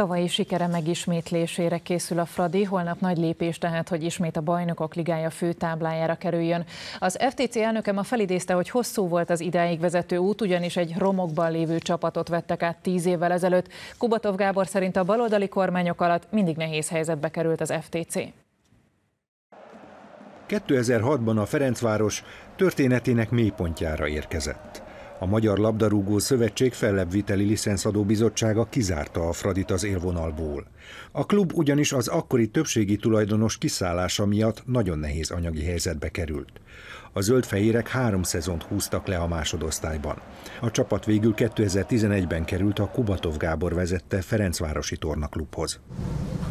Tavalyi sikere megismétlésére készül a Fradi, holnap nagy lépés tehát, hogy ismét a Bajnokok Ligája főtáblájára kerüljön. Az FTC elnöke ma felidézte, hogy hosszú volt az idáig vezető út, ugyanis egy romokban lévő csapatot vettek át 10 évvel ezelőtt. Kubatov Gábor szerint a baloldali kormányok alatt mindig nehéz helyzetbe került az FTC. 2006-ban a Ferencváros történetének mélypontjára érkezett. A Magyar Labdarúgó Szövetség fellebbviteli licenszadó bizottsága kizárta a Fradit az élvonalból. A klub ugyanis az akkori többségi tulajdonos kiszállása miatt nagyon nehéz anyagi helyzetbe került. A zöldfehérek 3 szezont húztak le a másodosztályban. A csapat végül 2011-ben került a Kubatov Gábor vezette Ferencvárosi Tornaklubhoz.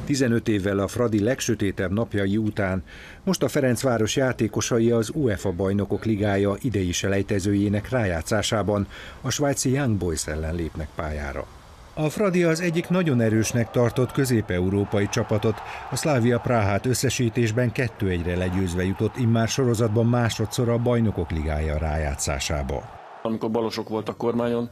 15 évvel a Fradi legsötétebb napjai után most a Ferencváros játékosai az UEFA Bajnokok Ligája idei selejtezőjének rájátszásában a svájci Young Boys ellen lépnek pályára. A Fradi az egyik nagyon erősnek tartott közép-európai csapatot, a Szlávia-Prágát összesítésben 2-1-re legyőzve jutott immár sorozatban másodszor a Bajnokok Ligája rájátszásába. Amikor balosok volt a kormányon,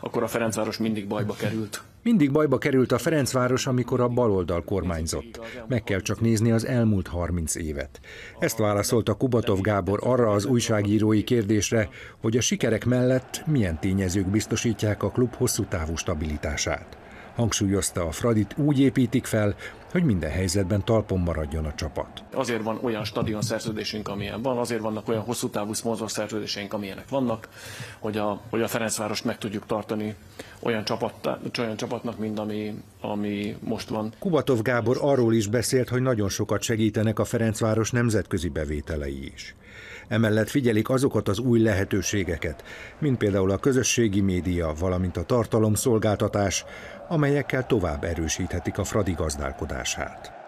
akkor a Ferencváros mindig bajba került. Mindig bajba került a Ferencváros, amikor a baloldal kormányzott. Meg kell csak nézni az elmúlt 30 évet. Ezt válaszolta Kubatov Gábor arra az újságírói kérdésre, hogy a sikerek mellett milyen tényezők biztosítják a klub hosszú távú stabilitását. Hangsúlyozta, a Fradit úgy építik fel, hogy minden helyzetben talpon maradjon a csapat. Azért van olyan stadionszerződésünk, amilyen van, azért vannak olyan hosszú távú szponzorszerződéseink, amilyenek vannak, hogy a Ferencvárost meg tudjuk tartani olyan csapatnak, mint ami most van. Kubatov Gábor arról is beszélt, hogy nagyon sokat segítenek a Ferencváros nemzetközi bevételei is. Emellett figyelik azokat az új lehetőségeket, mint például a közösségi média, valamint a tartalomszolgáltatás, amelyekkel tovább erősíthetik a Fradi gazdálkodását.